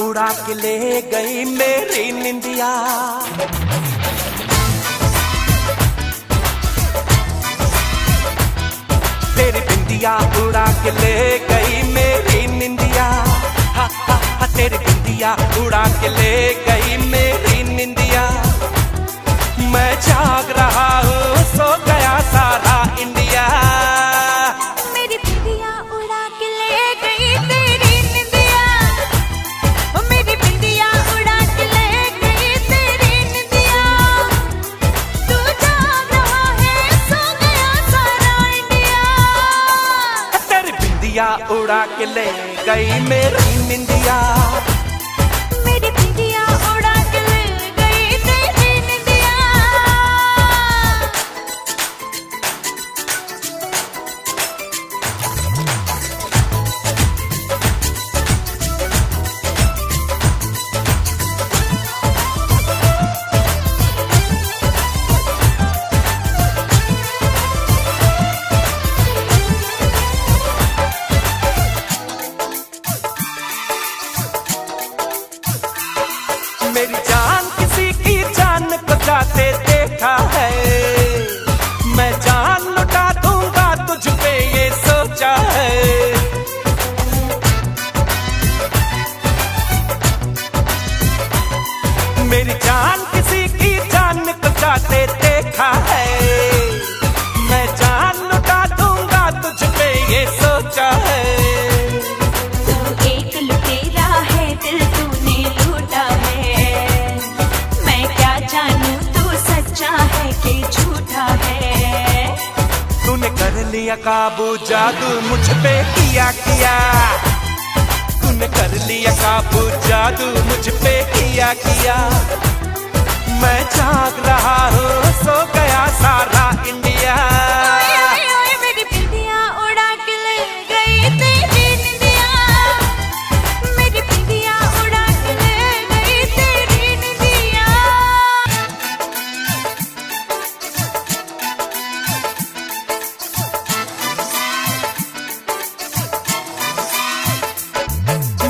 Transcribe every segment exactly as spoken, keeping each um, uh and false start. उड़ा के ले गई मेरी निंदिया, तेरी बिंदिया उड़ा के ले गई मेरी निंदिया। हा हा हा, तेरी बिंदिया उड़ा के ले गई मेरी निंदिया। मैं जाग रहा हूँ, सो गया सारा इंडिया। उड़ा के ले गई मेरी निंदिया, मेरी बिंदिया उड़ा के ले गई मेरी निंदिया। मेरी जान किसी की जान को जाते देखा है, मैं जान लुटा दूंगा तुझ पे ये सोचा है। मेरी जान किसी की जान को जाते देखा है, मैं जान लुटा दूंगा तुझ पे ये सोचा है। तू एक लुटेरा है, दिल तूने लूटा है। जानू तू सच्चा है कि झूठा है। तूने कर लिया काबू, जादू मुझ पे किया किया। तूने कर लिया काबू, जादू मुझ पे किया किया। मैं जाग रहा हूँ, सो गया सारा इंडिया।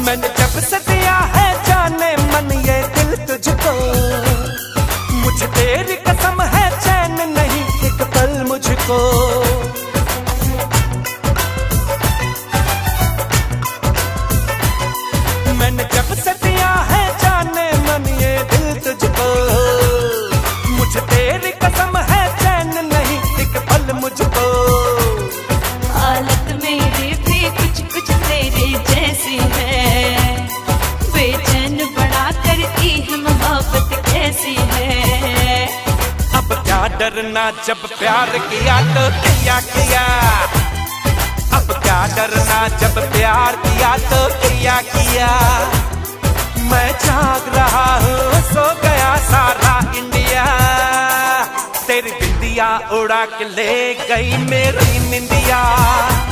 मैंने जब से दिया है जाने मन ये दिल तुझको, मुझे तेरी कसम है चैन नहीं एक पल मुझको। मैंने जब से दिया है जाने मन ये दिल तुझको, मुझे तेरी कसम है चैन नहीं एक पल मुझको। हालत मेरी भी कुछ कुछ तेरे जैसी है, कैसी है। अब क्या डरना जब प्यार किया तो किया किया। अब क्या डरना जब प्यार किया तो किया किया। मैं जाग रहा हूँ, सो गया सारा इंडिया। तेरी बिंदिया उड़ा के ले गई मेरी निंदिया।